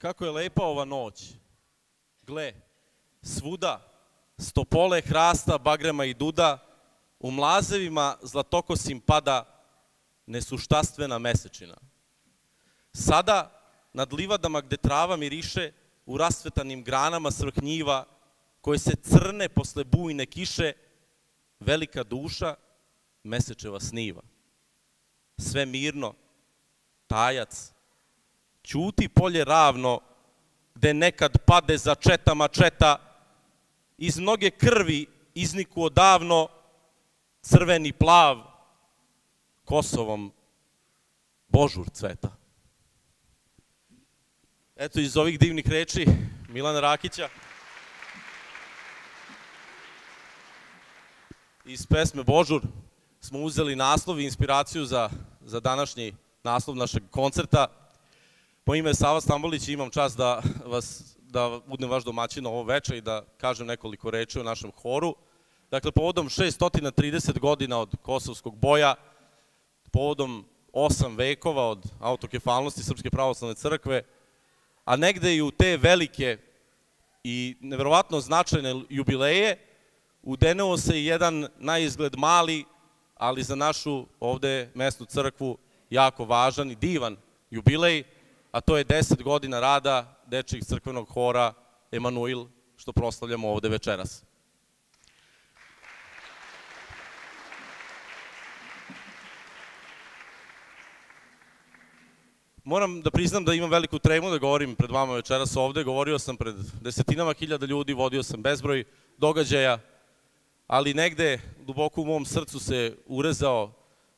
Kako je lepa ova noć. Gle, svuda, stopole hrasta, bagrema i duda, u mlazevima zlatokosim pada nesuštastvena mesečina. Sada, nad livadama gde trava miriše, u rasvetanim granama svrhnjiva, koje se crne posle bujne kiše, velika duša mesečeva sniva. Sve mirno, tajac, ćuti polje ravno, gde nekad pade za četama četa, iz mnoge krvi izniku odavno, crveni plav, Kosovom Božur cveta. Eto, iz ovih divnih reči Milana Rakića, iz pesme Božur smo uzeli naslov i inspiraciju za današnji naslov našeg koncerta. Moje ime je Sava Stambolić i imam čast da budem vaš domaćin ovo večer i da kažem nekoliko reči o našem horu. Dakle, povodom 630 godina od kosovskog boja, povodom 8 vekova od autokefalnosti Srpske pravoslavne crkve, a negde i u te velike i neverovatno značajne jubileje, udeneo se jedan na izgled mali, ali za našu ovde mesnu crkvu jako važan i divan jubilej, a to je 10 godina rada dečijeg crkvenog hora Emanuil, što proslavljamo ovde večeras. Moram da priznam da imam veliku tremu da govorim pred vama večeras ovde. Govorio sam pred desetinama hiljada ljudi, vodio sam bezbroj događaja, ali negde duboko u mom srcu se urezao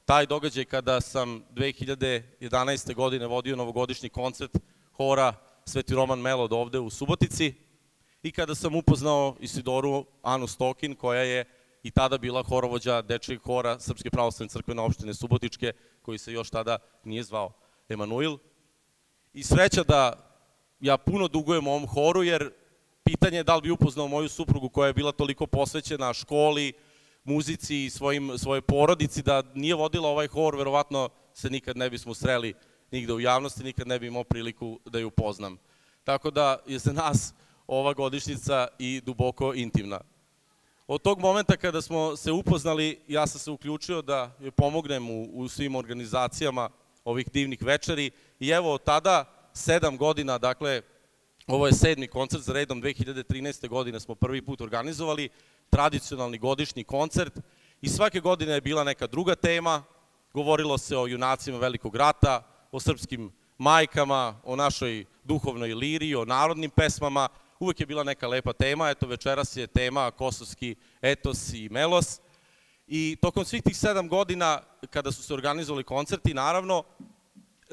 taj događaj kada sam 2011. godine vodio novogodišnji koncert hora Sveti Roman Melod ovde u Subotici i kada sam upoznao Isidoru Anu Stokin, koja je i tada bila horovođa dečijeg hora Srpske pravoslavne crkvene opštine Subotičke, koji se još tada nije zvao Emanuil. I sreća da ja puno dugujem ovom horu, jer pitanje je da li bi upoznao moju suprugu koja je bila toliko posvećena školi, muzici i svojoj porodici, da nije vodila ovaj hor, verovatno se nikad ne bismo sreli nigde u javnosti, nikad ne bi imao priliku da ju upoznam. Tako da je za nas ova godišnjica i duboko intimna. Od tog momenta kada smo se upoznali, ja sam se uključio da joj pomognem u svim organizacijama ovih divnih večeri i evo od tada 7 godina, dakle, ovo je 7. koncert za redom, 2013. godine smo prvi put organizovali tradicionalni godišnji koncert i svake godine je bila neka druga tema, govorilo se o junacima Velikog rata, o srpskim majkama, o našoj duhovnoj liriji, o narodnim pesmama, uvek je bila neka lepa tema, eto večeras je tema kosovski etos i melos i tokom svih tih 7 godina kada su se organizovali koncerti, naravno,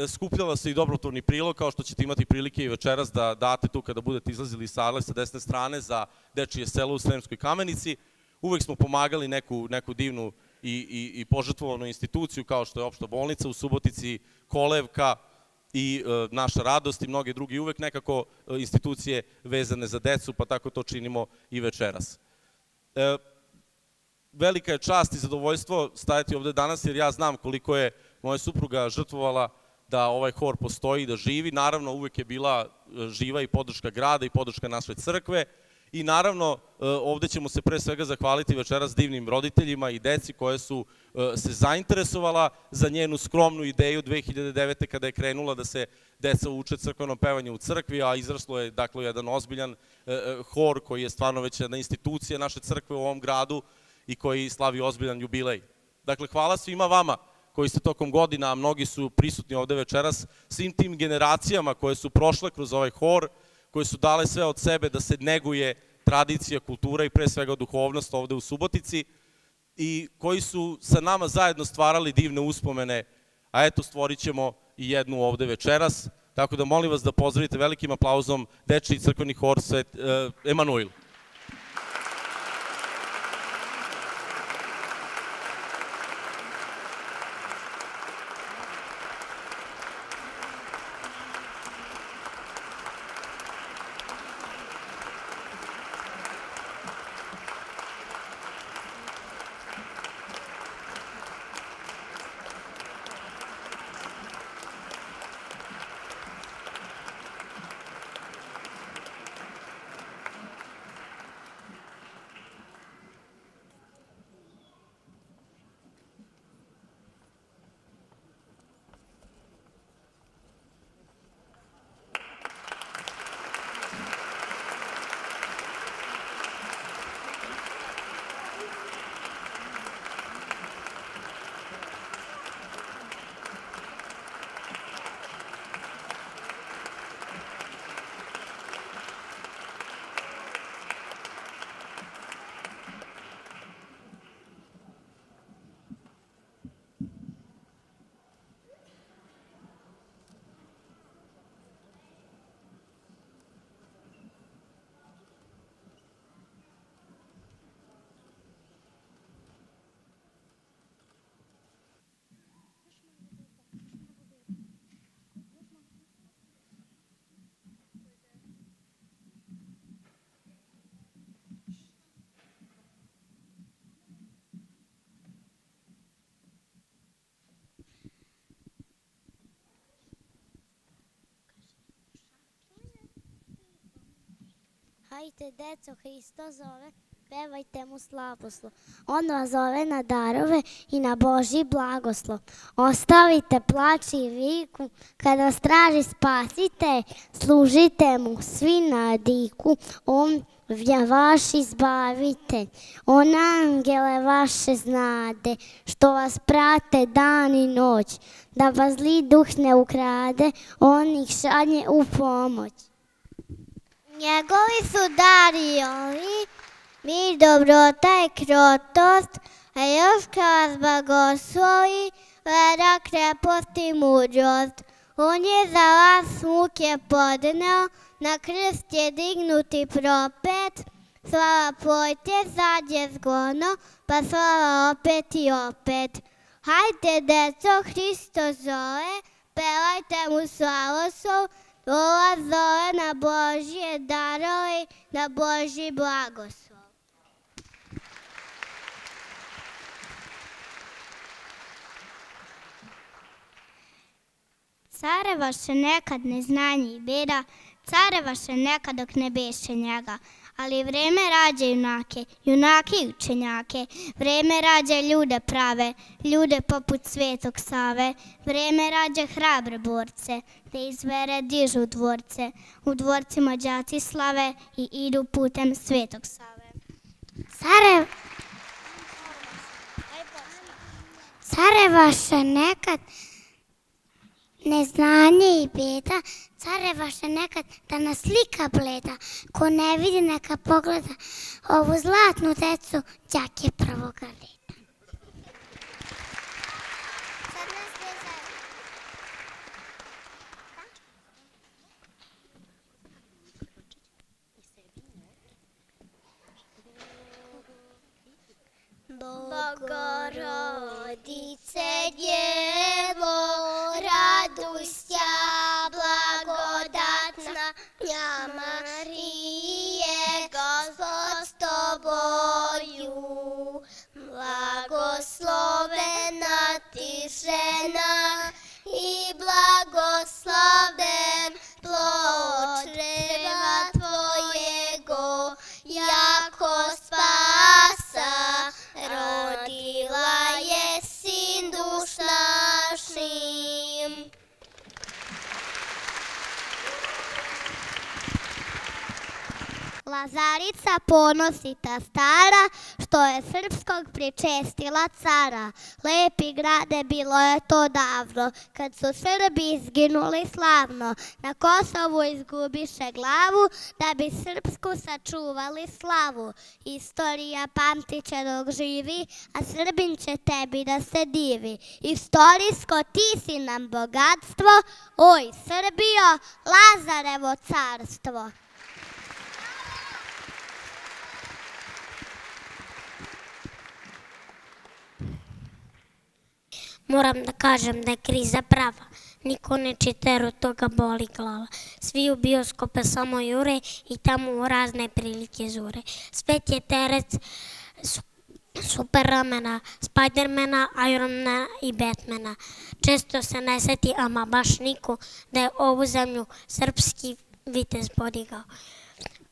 skupljala se i dobrotvorni prilog, kao što ćete imati prilike i večeras da date tu kada budete izlazili iz sale sa desne strane za dečije selo u Sremskoj Kamenici. Uvek smo pomagali neku divnu i požrtvovanu instituciju, kao što je opšta bolnica u Subotici, kolevka i naša radost i mnoge druge, i uvek nekako institucije vezane za decu, pa tako to činimo i večeras. Velika je čast i zadovoljstvo stajati ovde danas, jer ja znam koliko je moja supruga žrtvovala da ovaj hor postoji, da živi. Naravno, uvek je bila živa i podrška grada i podrška naše crkve. I naravno, ovde ćemo se pre svega zahvaliti večeras divnim roditeljima i deci koje su se zainteresovala za njenu skromnu ideju 2009. kada je krenula da se deca uče crkvenom pevanju u crkvi, a izraslo je dakle jedan ozbiljan hor koji je stvarno već jedna institucija naše crkve u ovom gradu i koji slavi ozbiljan jubilej. Dakle, hvala svima vama koji ste tokom godina, a mnogi su prisutni ovde večeras, svim tim generacijama koje su prošle kroz ovaj hor, koje su dale sve od sebe da se neguje tradicija, kultura i pre svega duhovnost ovde u Subotici i koji su sa nama zajedno stvarali divne uspomene, a eto stvorit ćemo i jednu ovde večeras, tako da molim vas da pozdravite velikim aplauzom dečiji crkveni hor Emanuil. Dajte, deco, Hristo zove, pevajte mu slavoslov. On vas zove na darove i na Božji blagoslov. Ostavite plač i viku, kad vas traži spasite, služite mu svi na diku. On vaš izbavite, on angele vaše znade, što vas prate dan i noć, da vas zli duh ne ukrade, on ih šalje u pomoć. Njegovi su dari ovi, mir, dobrota i krotost, a još kad vas blagoslovi, vera, krepost i mudrost. On je za vas muke podneo, na krst je dignuti propet, slava pojte, sad je zgodno, pa slava opet i opet. Hajde, deco, Hristo zove, pevajte mu slavoslov, vola zove na Božje darove, na Božji blagoslov. Carevaše nekad neznanje i beda, carevaše nekad dok ne beše njega, ali vreme rađa junake, junake i učenjake, vreme rađa ljude prave, ljude poput Svetog Save, vreme rađa hrabre borce, da iz vere dižu dvorce, u dvorcima đaci slave i idu putem Svetog Save. Carevaše nekad neznanje i beda, carevaše nekad da nas slika bleda, ko ne vidi neka pogleda ovu zlatnu decu, đak je prvoga reda. Bogorodice djevo, radusća blagodatna, nja Marije, Gospod s tobою, blagoslovena ti žena i blagosloven plod čreva tvojego, jako spasa rodila je sin duš našim. Lazarica ponosita stara, što je srpskog pričestila cara. Lepi grade bilo je to davno, kad su Srbi izginuli slavno. Na Kosovu izgubiše glavu, da bi srpsku sačuvali slavu. Istorija pamtit će dok živi, a Srbin će tebi da se divi. Istorijsko ti si nam bogatstvo, oj Srbijo, Lazarevo carstvo. Moram da kažem da je kriza prava, niko ne čiteru, toga boli glava. Svi u bioskope samo jure i tamo u razne prilike zure. Svet je terec Supermana, Spidermana, Ironmana i Batmana. Često se ne seti, ama baš niko, da je ovu zemlju srpski vitez podigao.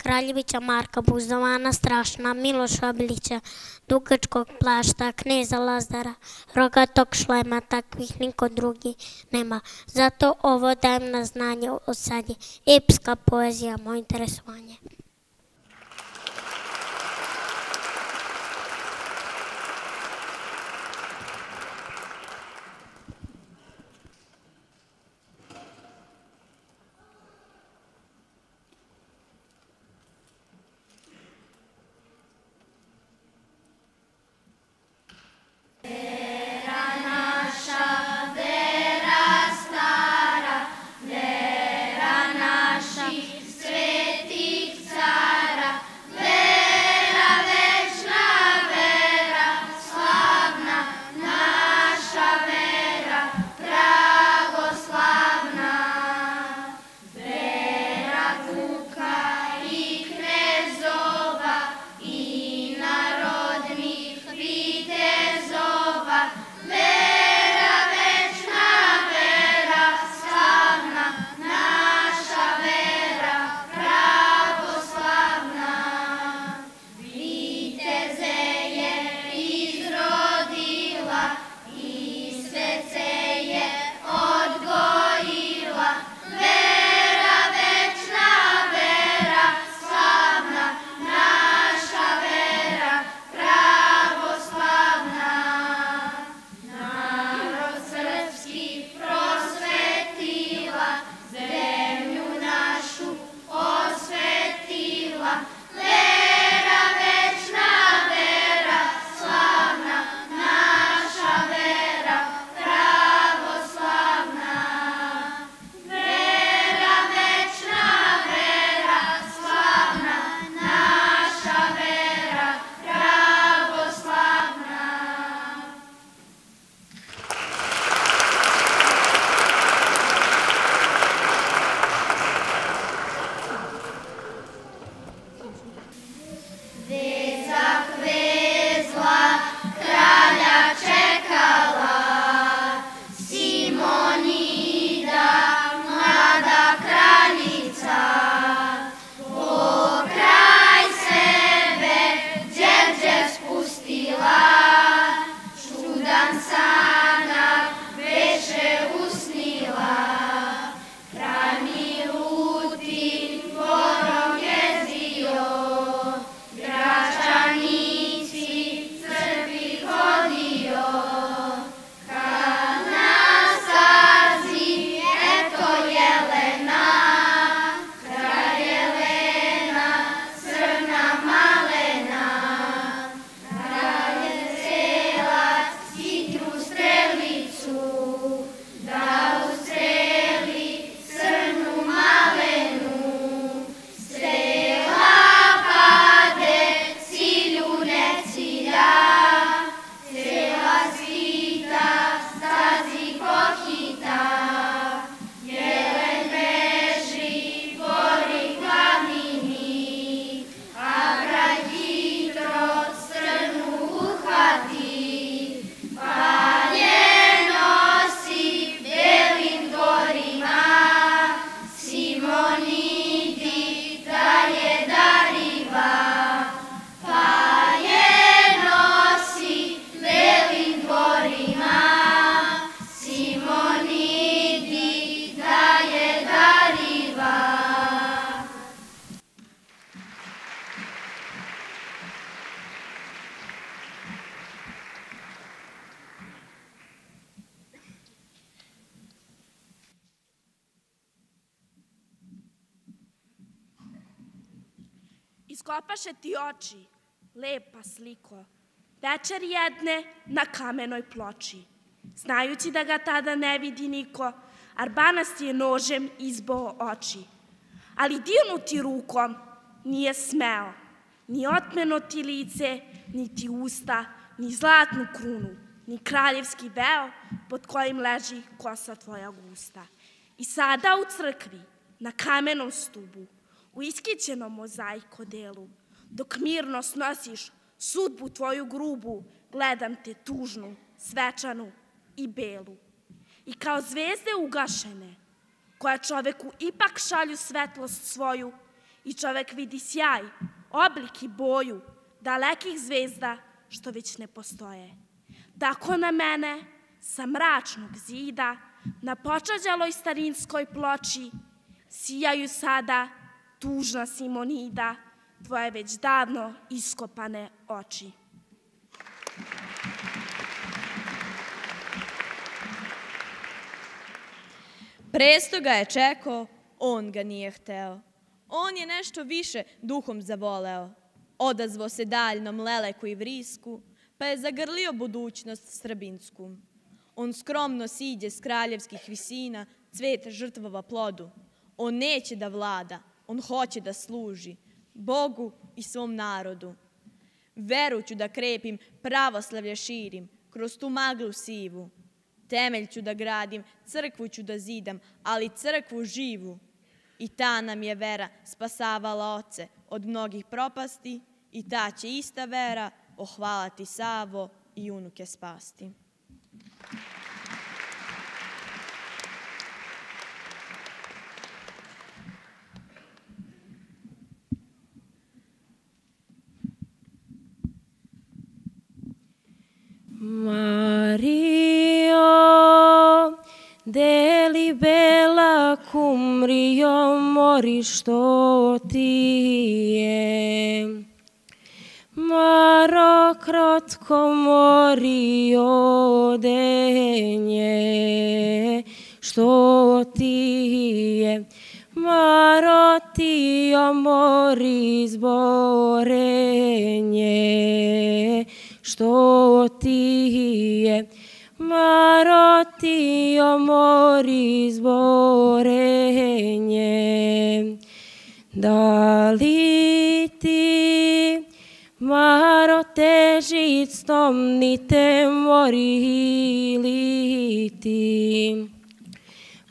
Praljevića, Marka Buzdovana, Strašna, Miloša Obilića, Dugačkog plašta, Kneza Lazara, Rogatog šlema, takvih niko drugi nema. Zato ovo dajem na znanje, od sad je epska poezija moje interesovanje. iskopaše ti oči, lepa sliko, večer jedne na kamenoj ploči. Znajući da ga tada ne vidi niko, Arbanas je nožem izbao oči. Ali dirnuti rukom nije smeo, ni otmeno ti lice, ni ti usta, ni zlatnu krunu, ni kraljevski veo pod kojim leži kosa tvoja gusta. I sada u crkvi, na kamenom stubu, u iskićenom mozaikodelu, dok mirno snosiš sudbu tvoju grubu, gledam te tužnu, svečanu i belu. I kao zvezde ugašene, koja čoveku ipak šalju svetlost svoju, i čovek vidi sjaj, oblik i boju dalekih zvezda što već ne postoje. Tako na mene, sa mračnog zida, na počađaloj starinskoj ploči, sijaju sada tužna Simonida, tvoje već davno iskopane oči. Presto ga je čekao, on ga nije hteo. On je nešto više duhom zavoleo. Odazvo se daljnom leleku i vrisku, pa je zagrlio budućnost srbinsku. On skromno siđe s kraljevskih visina, cveta žrtvova plodu. On neće da vlada, on hoće da služi Bogu i svom narodu. Veru ću da krepim, pravoslavlje širim, kroz tu maglu sivu. Temelj ću da gradim, crkvu ću da zidam, ali crkvu živu. I ta nam je vera spasavala oce od mnogih propasti i ta će ista vera ohvaliti Savo i unuke spasti. Mario, deli bela cum rio mori što ti je. Maro kratko mori odenje što ti je. Maro ti omori zborenje što ti je. Maro ti omori zborenje. Da li ti, Maro, teži stom ni te mori li ti?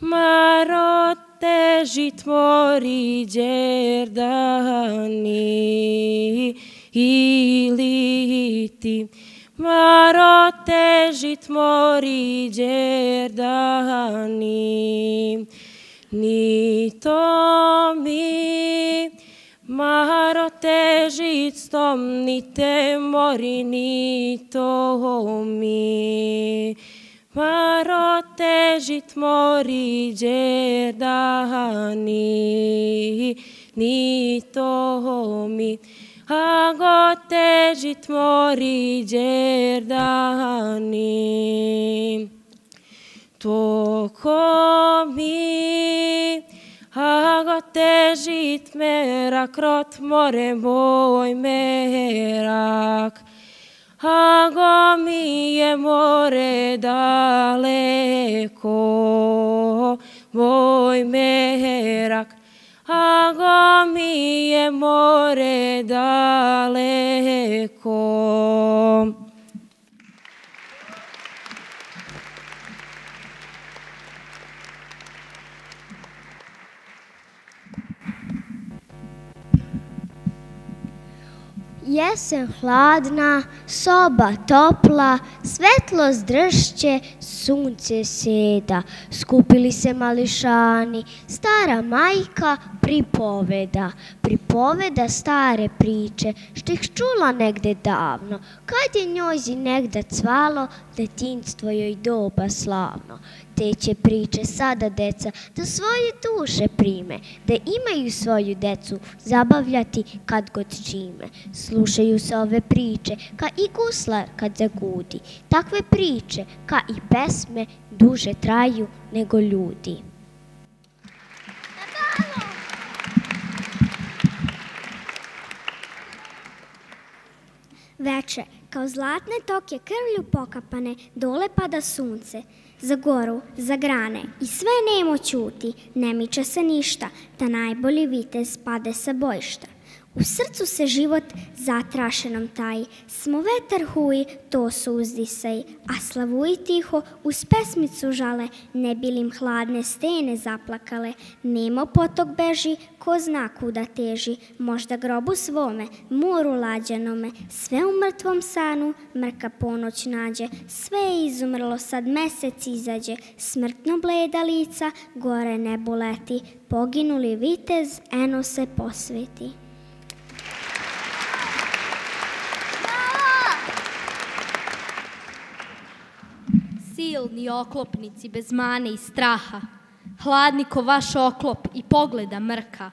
Maro teži tvori džerdani ili ti? Maro teži tvori džerdani, ni to mi. Maro teži stom ni te mori ni to mi. Maro teži mori džerdani, ni to mi. Ago teži mori džerdani, toko mi. Ago težit merak, rot more moj merak. Ago mi je more daleko, moj merak. Ago mi je more daleko. Jesen hladna, soba topla, svetlost dršće, sunce seda. Skupili se mališani, stara majka pripoveda. Pripoveda stare priče, što ih čula negde davno. Kad je njoj zinegda cvalo, detinjstvo joj doba slavno. Te će priče sada deca da svoje duše prime, da imaju svoju decu zabavljati kad god čime. Slušaju se ove priče ka i gusla kad zagudi. Takve priče ka i pesme duže traju nego ljudi. Veče, kao zlatne toke krvlju pokapane, dole pada sunce. Za goru, za grane i sve nemo ćuti, ne miče se ništa, ta najbolji vitez pade sa bojišta. U srcu se život zatrašenom taji, smo vetar huji, to su uzdisaj, a slavuji tiho uz pesmicu žale, ne bilim hladne stene zaplakale, nemo potok beži, ko zna kuda teži, možda grobu svome, moru lađenome, sve u mrtvom sanu, mrka ponoć nađe, sve je izumrlo, sad mesec izađe, smrtno bleda lica, gore nebo leti, poginuli vitez, eno se posveti. Silni oklopnici bez mane i straha, hladni ko vaš oklop i pogleda mrka,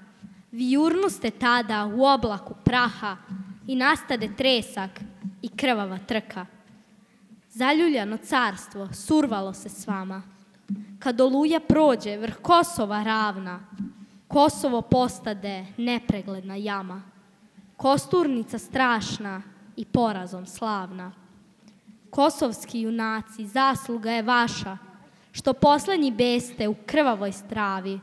vi jurnuste tada u oblaku praha i nastade tresak i krvava trka. Zaljuljano carstvo survalo se s vama, kad oluja prođe vrh Kosova ravna, Kosovo postade nepregledna jama, kosturnica strašna i porazom slavna. Kosovski junaci, zasluga je vaša, što poslednji beste u krvavoj stravi,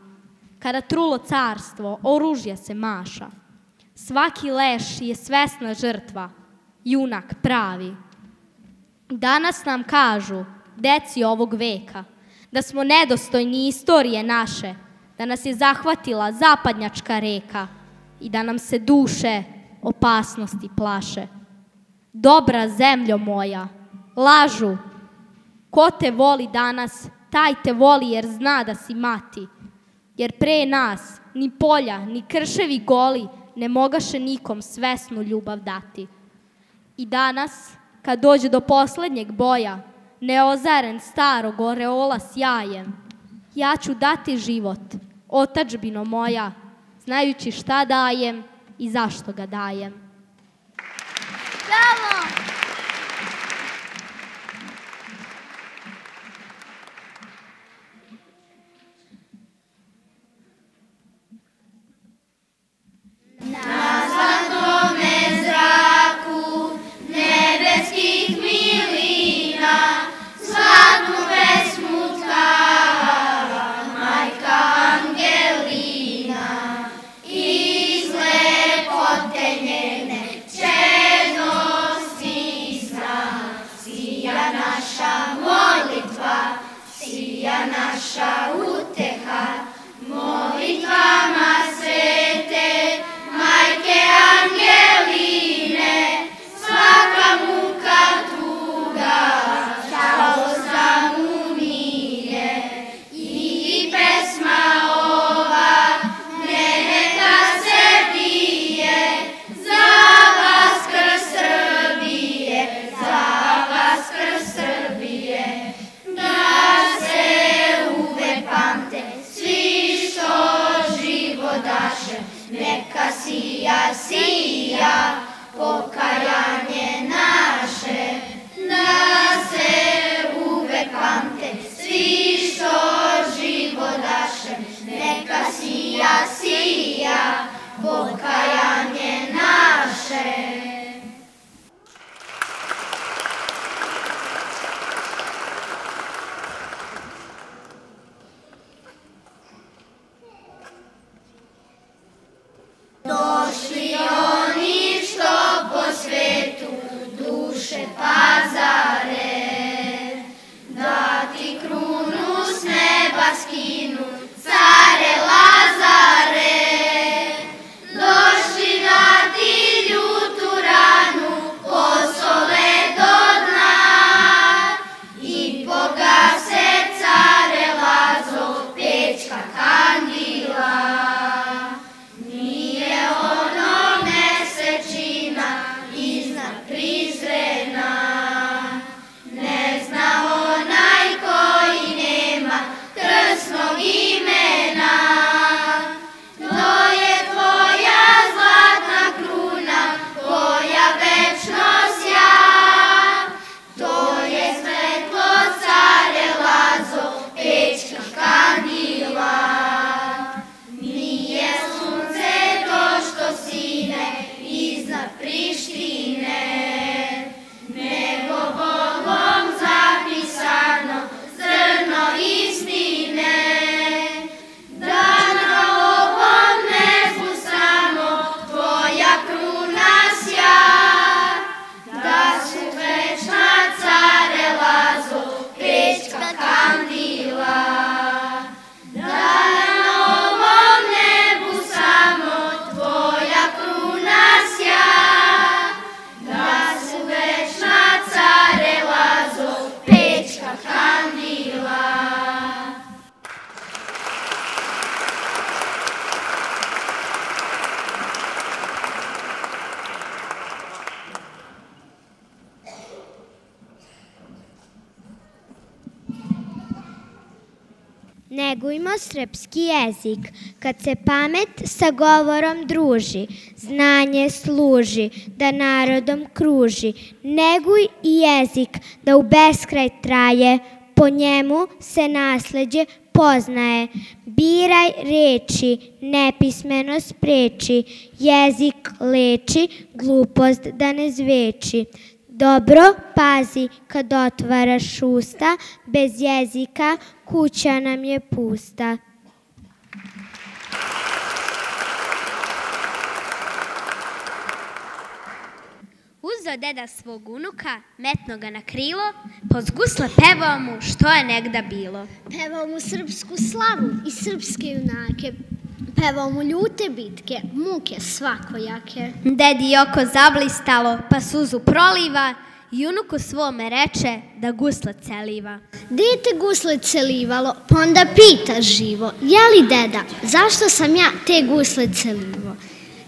kada trulo carstvo, oružja se maša. Svaki leš je svesna žrtva, junak pravi. Danas nam kažu, deci ovog veka, da smo nedostojni istorije naše, da nas je zahvatila zapadnjačka reka i da nam se duše opasnosti plaše. Dobra zemljo moja, lažu. Ko te voli danas, taj te voli jer zna da si mati. Jer pre nas ni polja, ni krševi goli ne mogaše nikom svesnu ljubav dati. I danas, kad dođe do poslednjeg boja, neozaren starog oreola sjajem, ja ću dati život, otadžbino moja, znajući šta dajem i zašto ga dajem. Bravo! Sare negujmo srpski jezik, kad se pamet sa govorom druži, znanje služi, da narodom kruži. Neguj i jezik, da u beskraj traje, po njemu se nasleđe poznaje. Biraj reči, nepismeno spreči, jezik leči, glupost da ne zveči. Dobro pazi kad otvaraš usta, bez jezika kuća nam je pusta. Uzeo deda svog unuka, metno ga na krilo, poz gusle pevao mu što je negda bilo. Pevao mu srpsku slavu i srpske junake. Pevao mu ljute bitke, muke svakojake. Dedi oko zablistalo, pa suzu proliva i unuku svome reče da gusle celiva. Dete gusle celivalo, pa onda pita živo, jeli deda, zašto sam ja te gusle celivo?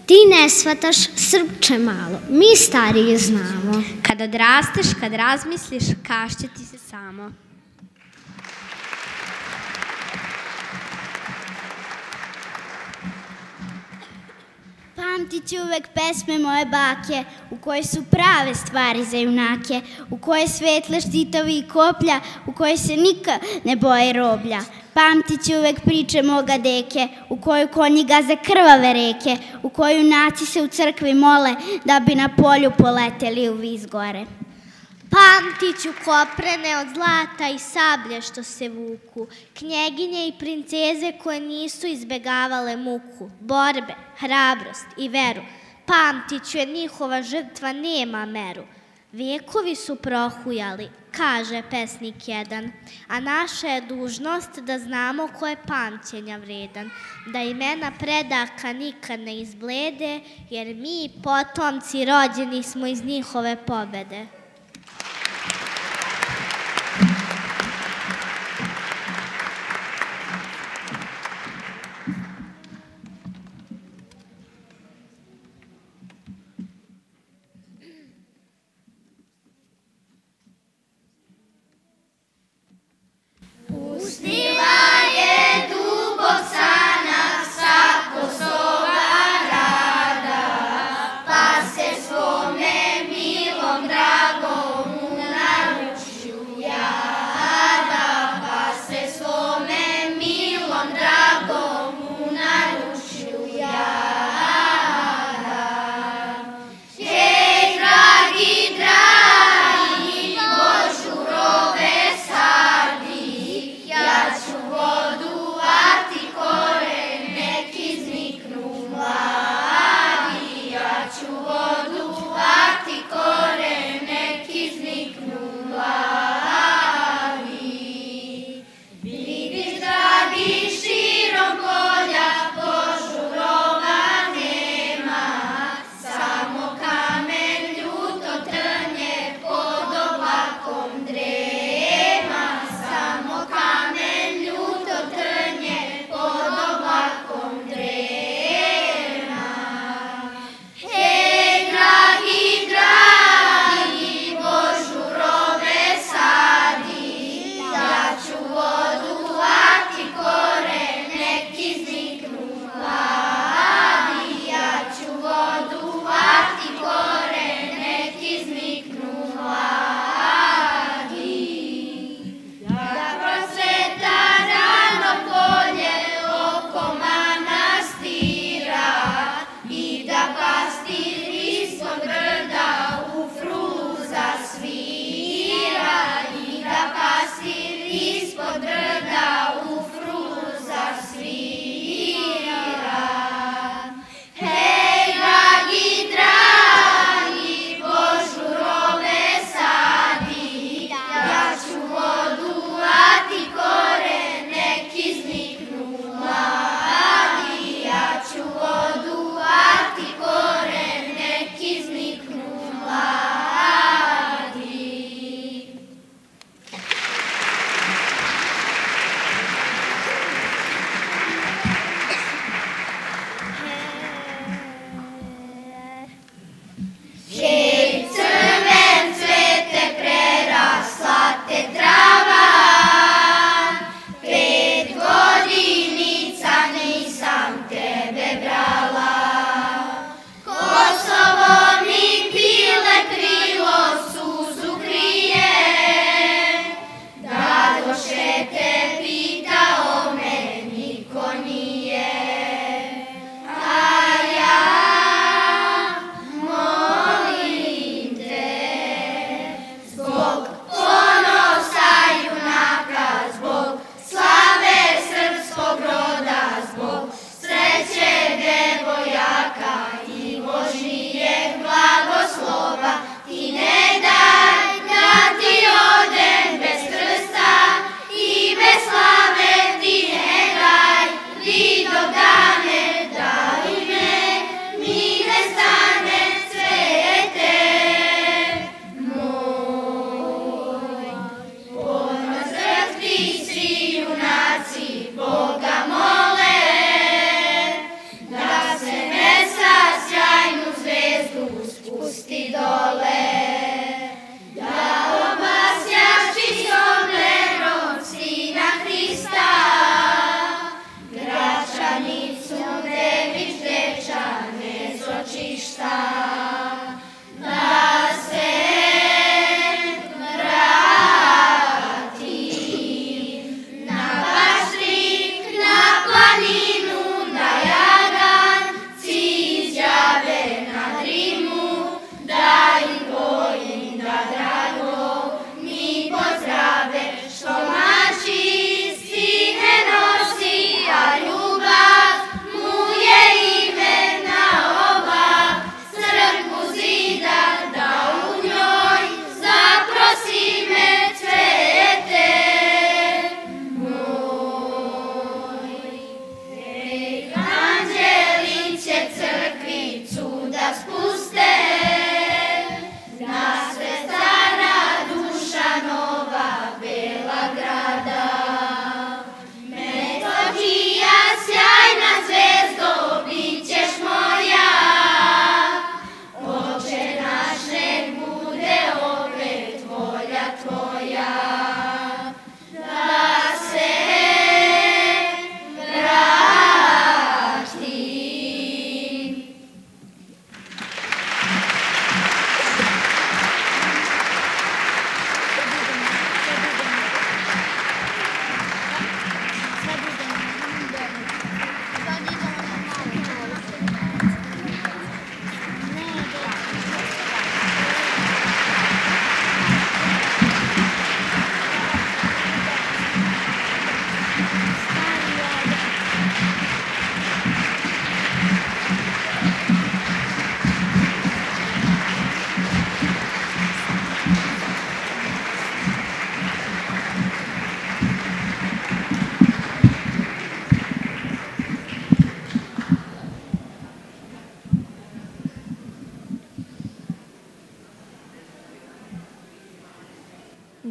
Ti ne shvataš, srpče malo, mi stariji znamo. Kad odrasteš, kad razmisliš, kašće ti se samo. Pamtit ću uvek pesme moje bake, u kojoj su prave stvari za junake, u kojoj svetle štitovi i koplja, u kojoj se nikad ne boje roblja. Pamtit ću uvek priče moga deke, u kojoj konji gaze krvave reke, u kojoj junaci se u crkvi mole, da bi na polju poleteli u vis gore. Pamtit ću koprene od zlata i sablje što se vuku, knjeginje i princeze koje nisu izbegavale muku, borbe, hrabrost i veru. Pamtit ću jer njihova žrtva nema meru. Vijekovi su prohujali, kaže pesnik jedan, a naša je dužnost da znamo ko je pamćenja vredan, da imena predaka nikad ne izblede, jer mi potomci rođeni smo iz njihove pobede.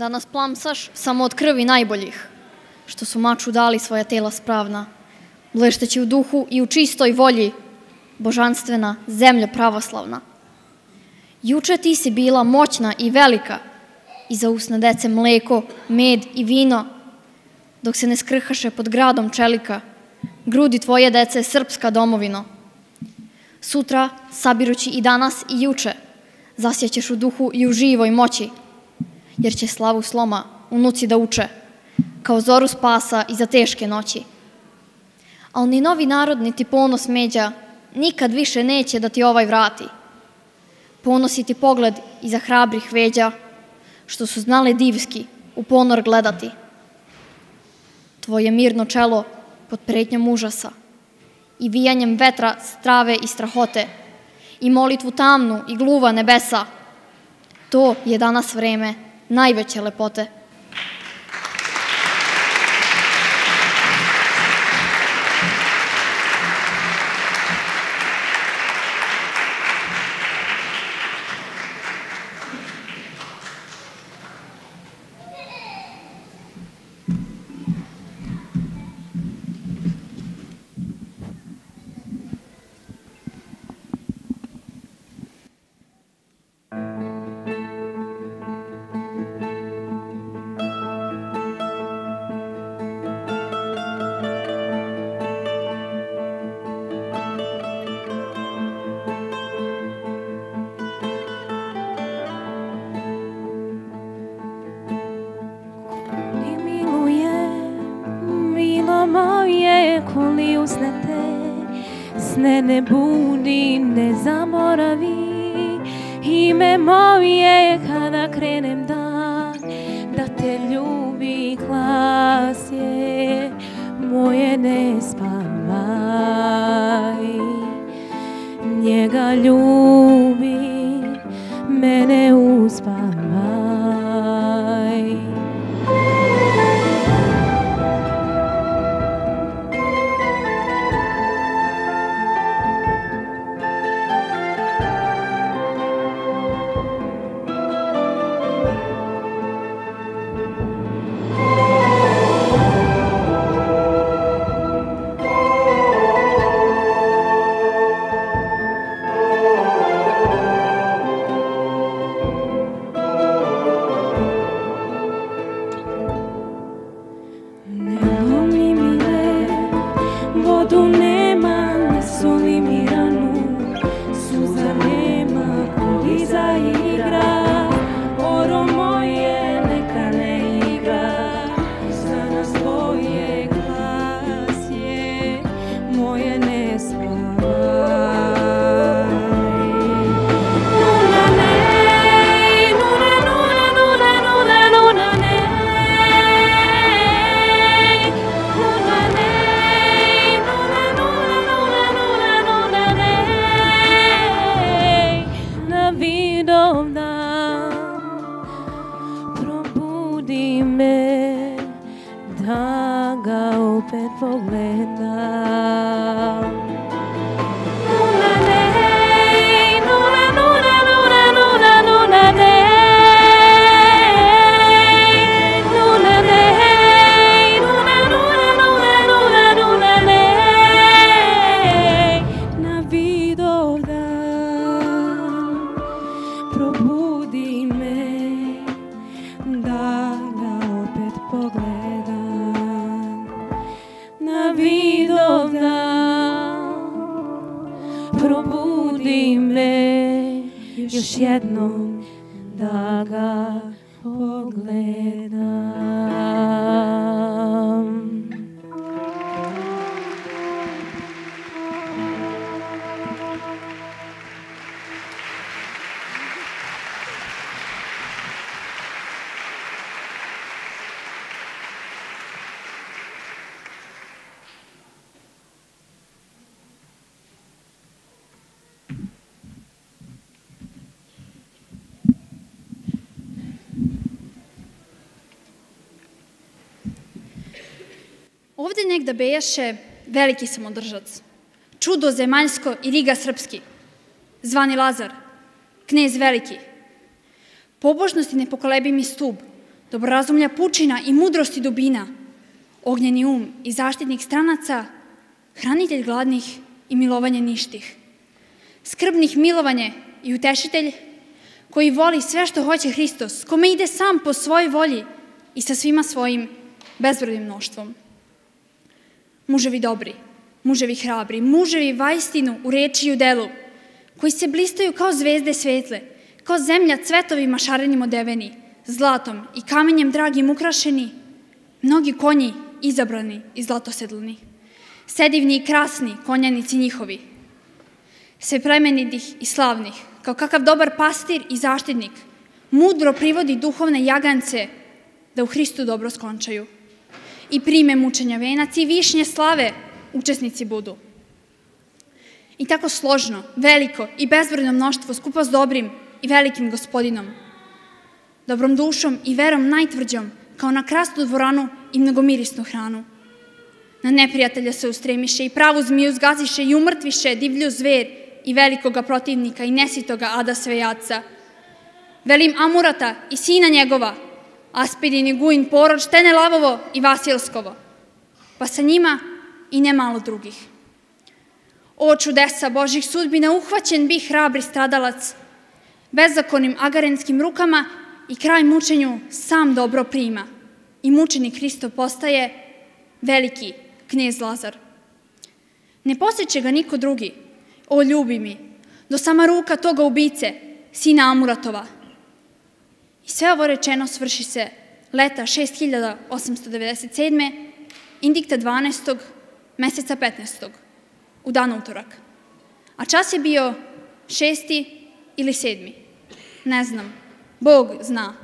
da nas plamsaš samo od krvi najboljih, što su maču dali svoja tela spravna, blešteći u duhu i u čistoj volji, božanstvena zemlja pravoslavna. Juče ti si bila moćna i velika, i za usne dece mleko, med i vino, dok se ne skrhaše pod gradom čelika, grudi tvoje dece srpska domovino. Sutra, sabirući i danas i juče, zasjećeš u duhu i u živoj moći, jer će slavu sloma unuci da uče, kao zoru spasa iza teške noći. Al ni novi narod, niti ponos međa, nikad više neće da ti ovaj vrati. Ponosi ti pogled iza hrabrih veđa, što su znale divski u ponor gledati. Tvoje mirno čelo pod pretnjom užasa i vijanjem vetra strave i strahote i molitvu tamnu i gluva nebesa. To je danas vreme najveće lepote. Ne budi, ne zaboravi ime moje kada krenem dan, da te ljubi glas je moje, ne spavaj. Njega ljubi, mene uspavaj. Ovde negde bejaše veliki samodržac, čudo zemaljsko i riga srpski, zvani Lazar, knez veliki. Pobožnost i nepokolebivi stub dobrorazumlja pučina i mudrosti dubina, ognjeni um i zaštitnik stranaca, hranitelj gladnih i milovanje ništih, skrbnih milovanje i utešitelj, koji voli sve što hoće Hristos, kome ide sam po svojoj volji i sa svima svojim bezbrojnim mnoštvom. Muževi dobri, muževi hrabri, muževi vajstinu u reči i u delu, koji se blistaju kao zvezde svetle, kao zemlja cvetovima šarenim odeveni, zlatom i kamenjem dragim ukrašeni, mnogi konji izabrani i zlatosedlani, sedivni i krasni konjanici njihovi, sve plemenitih i slavnih, kao kakav dobar pastir i zaštitnik, mudro privodi duhovne jagance da u Hristu dobro skončaju i prime mučenja venac i višnje slave učesnici budu. I tako složno, veliko i bezbrojno mnoštvo skupo s dobrim i velikim gospodinom, dobrom dušom i verom najtvrđom, kao na krasnu dvoranu i mnogomirisnu hranu. Na neprijatelja se ustremiše i pravu zmiju zgaziše i umrtviše divlju zver i velikoga protivnika i nesitoga Ada Svejaca. Velim Amurata i sina njegova, Aspidin i Gujin poroč, Tenelavovo i Vasiljaskovo, pa sa njima i ne malo drugih. O čudesa Božih sudbina, uhvaćen bi hrabri stradalac, bezakonim agarenskim rukama i kraj mučenju sam dobro prima. I mučeni Hristo postaje veliki knez Lazar. Ne posjeće ga niko drugi, o ljubi mi, do sama ruka toga ubice, sina Amuratova. I sve ovo rečeno svrši se leta 6897. Indikta 12. meseca 15. u dan utorak. A čas je bio 6. ili 7. Ne znam, Bog zna.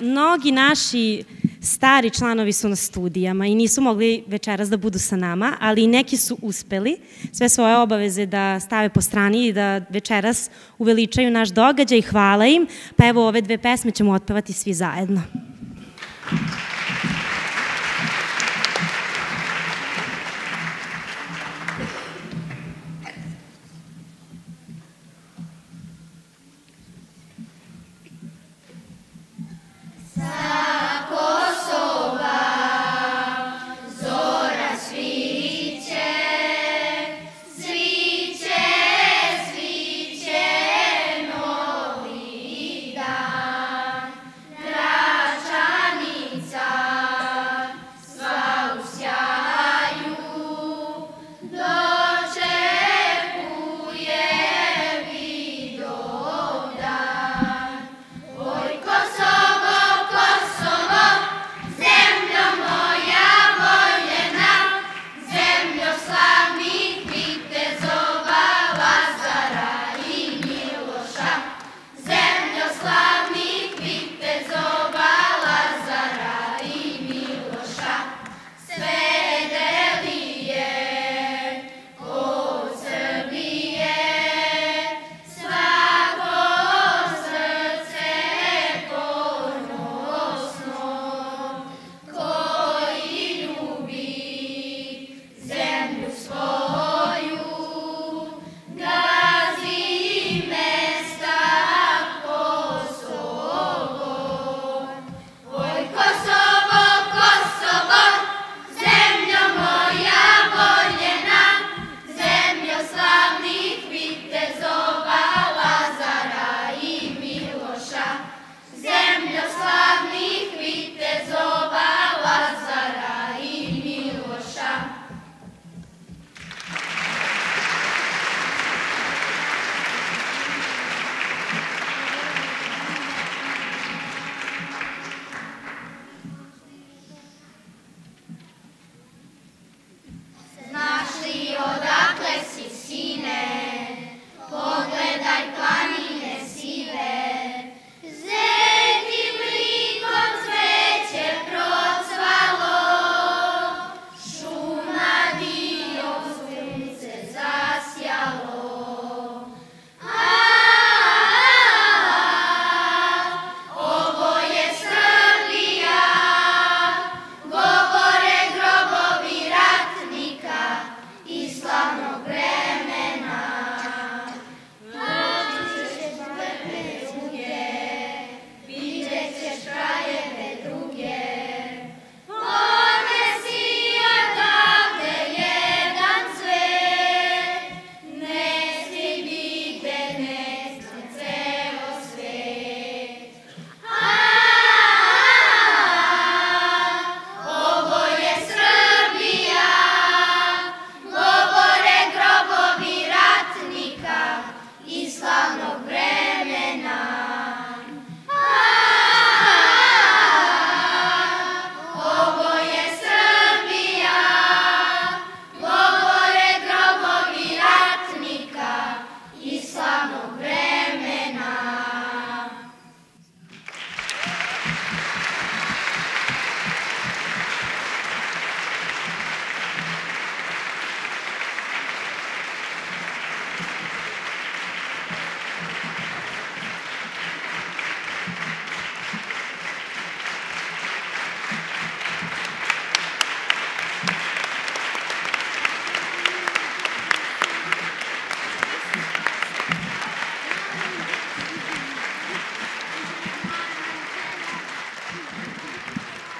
Mnogi naši stari članovi su na studijama i nisu mogli večeras da budu sa nama, ali neki su uspeli sve svoje obaveze da stave po strani i da večeras uveličaju naš događaj. Hvala im. Pa evo, ove dve pesme ćemo otpevati svi zajedno.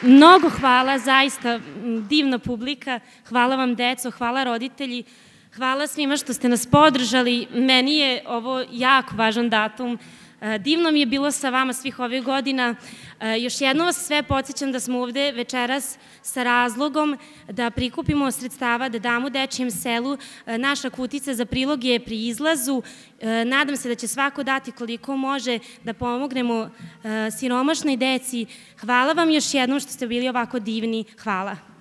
Mnogo hvala, zaista divna publika, hvala vam deco, hvala roditelji, hvala svima što ste nas podržali, meni je ovo jako važan datum, divno mi je bilo sa vama svih ovih godina, još jednom vas sve podsjećam da smo ovde večeras sa razlogom da prikupimo sredstava, da damo dečijem selu, naša kutica za prilog je pri izlazu, nadam se da će svako dati koliko može da pomognemo siromašnoj deci, hvala vam još jednom što ste bili ovako divni, hvala.